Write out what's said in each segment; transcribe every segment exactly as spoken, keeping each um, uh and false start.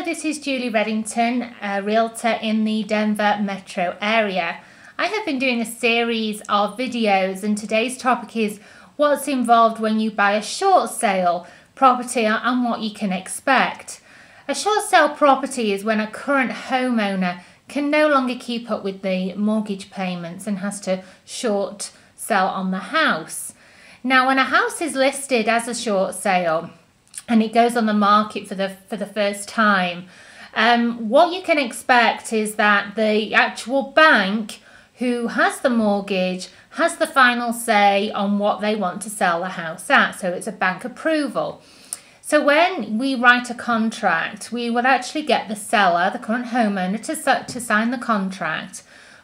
Hello, this is Julie Reddington, a realtor in the Denver metro area. I have been doing a series of videos and today's topic is what's involved when you buy a short sale property and what you can expect. A short sale property is when a current homeowner can no longer keep up with the mortgage payments and has to short sell on the house. Now, when a house is listed as a short sale, and it goes on the market for the for the first time, Um, what you can expect is that the actual bank who has the mortgage has the final say on what they want to sell the house at. So it's a bank approval. So when we write a contract, we will actually get the seller, the current homeowner, to, to sign the contract.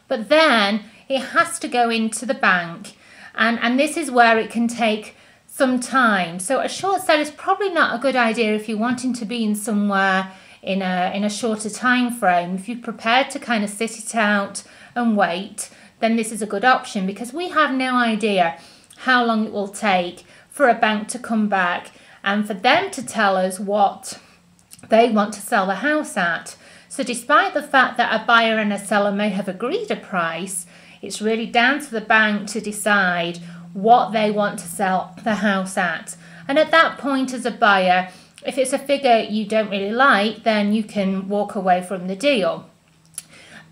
But then it has to go into the bank. And, and this is where it can take some time. So a short sale is probably not a good idea if you're wanting to be in somewhere in a in a shorter time frame. If you're prepared to kind of sit it out and wait, then this is a good option, because we have no idea how long it will take for a bank to come back and for them to tell us what they want to sell the house at. So despite the fact that a buyer and a seller may have agreed a price, it's really down to the bank to decide what they want to sell the house at. And at that point, as a buyer, if it's a figure you don't really like, then you can walk away from the deal.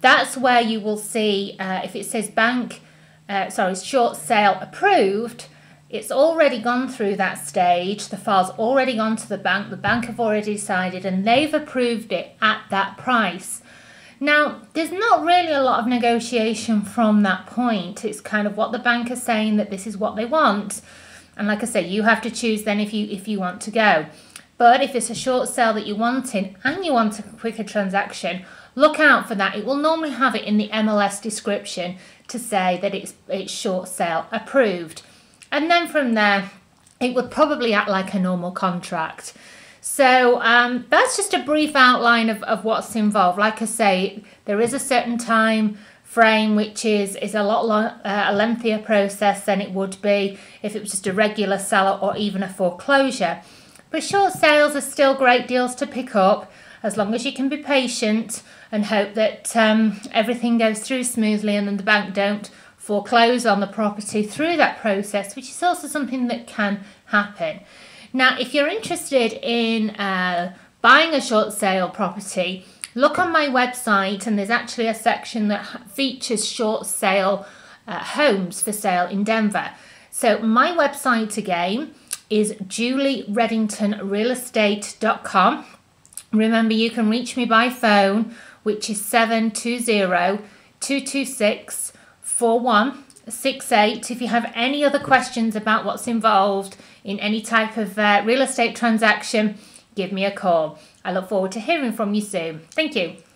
That's where you will see uh, if it says bank uh, sorry short sale approved, it's already gone through that stage. The file's already gone to the bank, the bank have already decided and they've approved it at that price. Now, there's not really a lot of negotiation from that point. It's kind of what the bank is saying, that this is what they want. And like I say, you have to choose then if you if you want to go. But if it's a short sale that you're wanting and you want a quicker transaction, look out for that. It will normally have it in the M L S description to say that it's, it's short sale approved. And then from there, it would probably act like a normal contract. So um, that's just a brief outline of, of what's involved. Like I say, there is a certain time frame, which is, is a lot long, uh, a lengthier process than it would be if it was just a regular seller or even a foreclosure. But short sales are still great deals to pick up, as long as you can be patient and hope that um, everything goes through smoothly and then the bank don't foreclose on the property through that process, which is also something that can happen. Now, if you're interested in uh, buying a short sale property, look on my website, and there's actually a section that features short sale uh, homes for sale in Denver. So my website again is julie reddington real estate dot com. Remember, you can reach me by phone, which is seven two zero, two two six, four one six eight. If you have any other questions about what's involved in any type of uh, real estate transaction, give me a call. I look forward to hearing from you soon. Thank you.